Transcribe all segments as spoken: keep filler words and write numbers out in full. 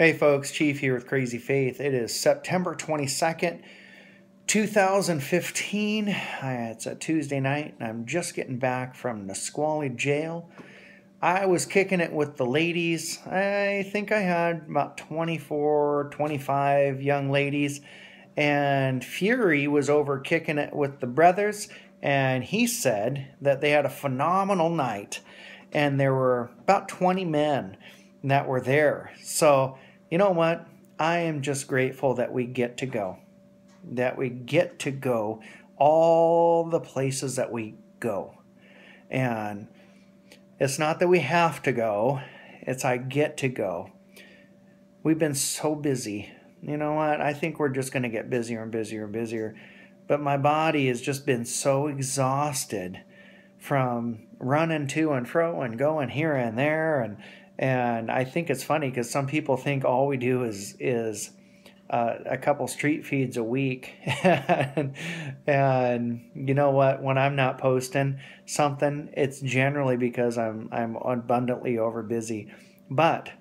Hey folks, Chief here with Crazy Faith. It is September twenty-second, two thousand fifteen. It's a Tuesday night, and I'm just getting back from Nisqually Jail. I was kicking it with the ladies. I think I had about twenty-four, twenty-five young ladies. And Fury was over kicking it with the brothers, and he said that they had a phenomenal night. And there were about twenty men that were there. So, you know what? I am just grateful that we get to go. That we get to go all the places that we go. And it's not that we have to go. It's I get to go. We've been so busy. You know what? I think we're just going to get busier and busier and busier. But my body has just been so exhausted from running to and fro and going here and there. And And I think it's funny because some people think all we do is is uh, a couple street feeds a week. and, and you know what? When I'm not posting something, it's generally because I'm, I'm abundantly over busy. But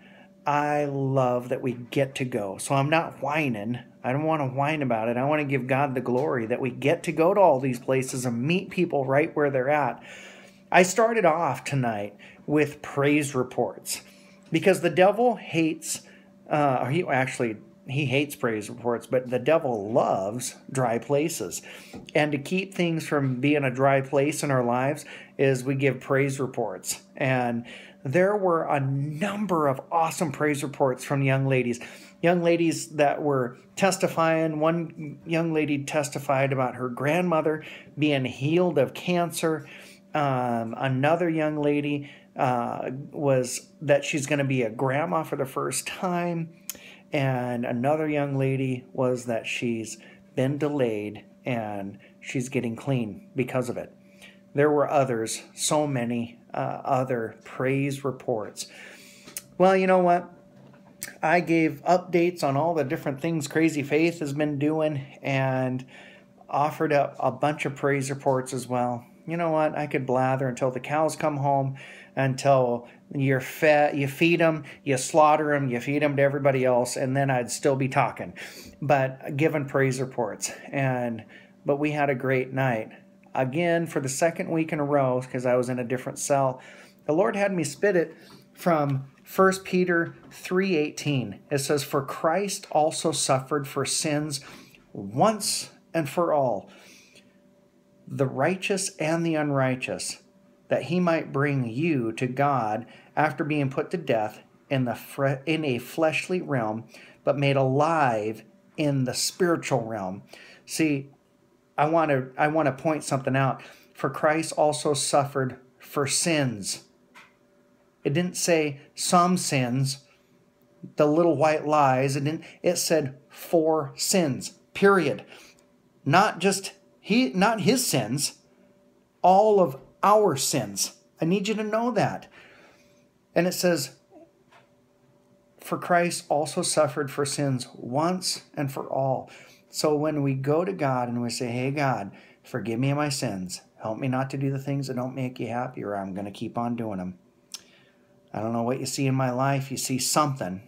I love that we get to go. So I'm not whining. I don't want to whine about it. I want to give God the glory that we get to go to all these places and meet people right where they're at. I started off tonight with praise reports because the devil hates, uh, he actually, he hates praise reports, but the devil loves dry places. And to keep things from being a dry place in our lives is we give praise reports. And there were a number of awesome praise reports from young ladies. Young ladies that were testifying. One young lady testified about her grandmother being healed of cancer. Um, another young lady uh, was that she's going to be a grandma for the first time. And another young lady was that she's been delayed and she's getting clean because of it. There were others, so many uh, other praise reports. Well, you know what? I gave updates on all the different things Crazy Faith has been doing and offered up a bunch of praise reports as well. You know what? I could blather until the cows come home, until you're fed, you feed them, you slaughter them, you feed them to everybody else, and then I'd still be talking, but giving praise reports. And but we had a great night. Again, for the second week in a row, because I was in a different cell, the Lord had me spit it from First Peter three eighteen. It says, "For Christ also suffered for sins once and for all, the righteous and the unrighteous, that he might bring you to God after being put to death in the in a fleshly realm, but made alive in the spiritual realm." See, I want to I want to point something out. For Christ also suffered for sins. It didn't say some sins, the little white lies. It didn't. It said for sins. Period. Not just. He, not his sins, all of our sins. I need you to know that. And it says, "For Christ also suffered for sins once and for all." So when we go to God and we say, "Hey God, forgive me of my sins. Help me not to do the things that don't make you happy, or I'm going to keep on doing them. I don't know what you see in my life. You see something.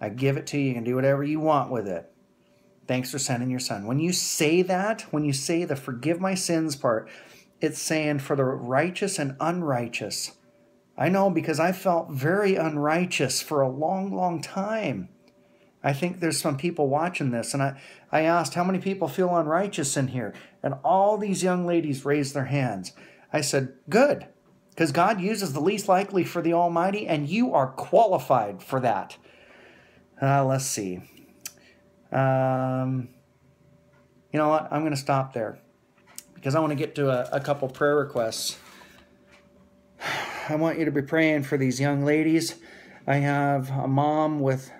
I give it to you. You can do whatever you want with it. Thanks for sending your son." When you say that, when you say the "forgive my sins" part, it's saying for the righteous and unrighteous. I know, because I felt very unrighteous for a long, long time. I think there's some people watching this, and I, I asked how many people feel unrighteous in here, and all these young ladies raised their hands. I said, good, because God uses the least likely for the Almighty, and you are qualified for that. Uh, let's see. Um, you know what? I'm going to stop there because I want to get to a, a couple prayer requests. I want you to be praying for these young ladies. I have a mom with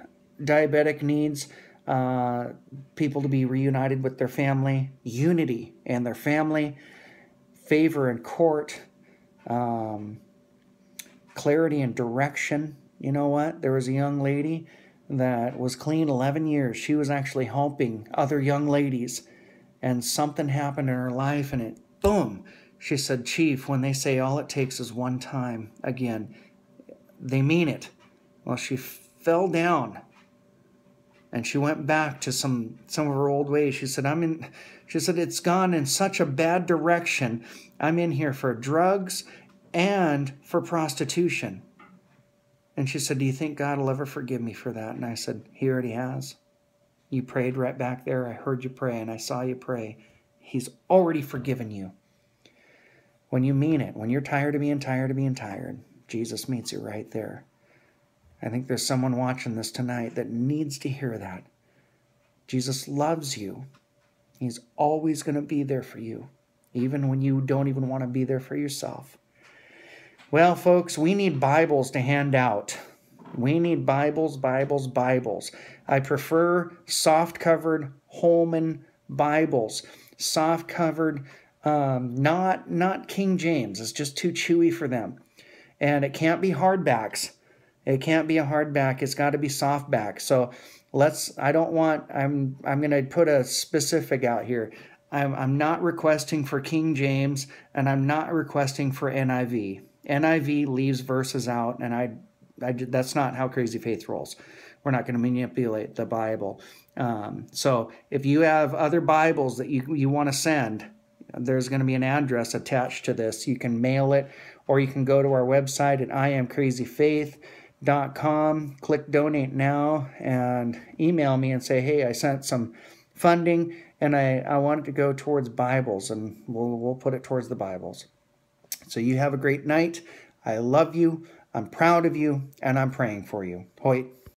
diabetic needs, uh, people to be reunited with their family, unity and their family, favor in court, um, clarity and direction. You know what? There was a young lady that was clean eleven years. She was actually helping other young ladies, and something happened in her life, and it, boom, she said, "Chief, when they say all it takes is one time again, they mean it." Well, she fell down. And she went back to some, some of her old ways. She said, I'm in, she said, it's gone in such a bad direction. I'm in here for drugs and for prostitution. And she said, do you think God will ever forgive me for that? And I said, he already has. You prayed right back there. I heard you pray and I saw you pray. He's already forgiven you. When you mean it, when you're tired of being tired of being tired, Jesus meets you right there. I think there's someone watching this tonight that needs to hear that. Jesus loves you. He's always going to be there for you, even when you don't even want to be there for yourself. Well, folks, we need Bibles to hand out. We need Bibles, Bibles, Bibles. I prefer soft-covered Holman Bibles, soft-covered, um, not, not King James. It's just too chewy for them. And it can't be hardbacks. It can't be a hardback. It's got to be softback. So let's, I don't want, I'm, I'm going to put a specific out here. I'm, I'm not requesting for King James, and I'm not requesting for N I V. N I V leaves verses out, and I, I that's not how Crazy Faith rolls. We're not going to manipulate the Bible. Um, so if you have other Bibles that you, you want to send, there's going to be an address attached to this. You can mail it, or you can go to our website at I am Crazy Faith dot com, click donate now, and email me and say, hey, I sent some funding, and I, I wanted to go towards Bibles, and we'll, we'll put it towards the Bibles. So you have a great night. I love you. I'm proud of you, and I'm praying for you. Hoyt.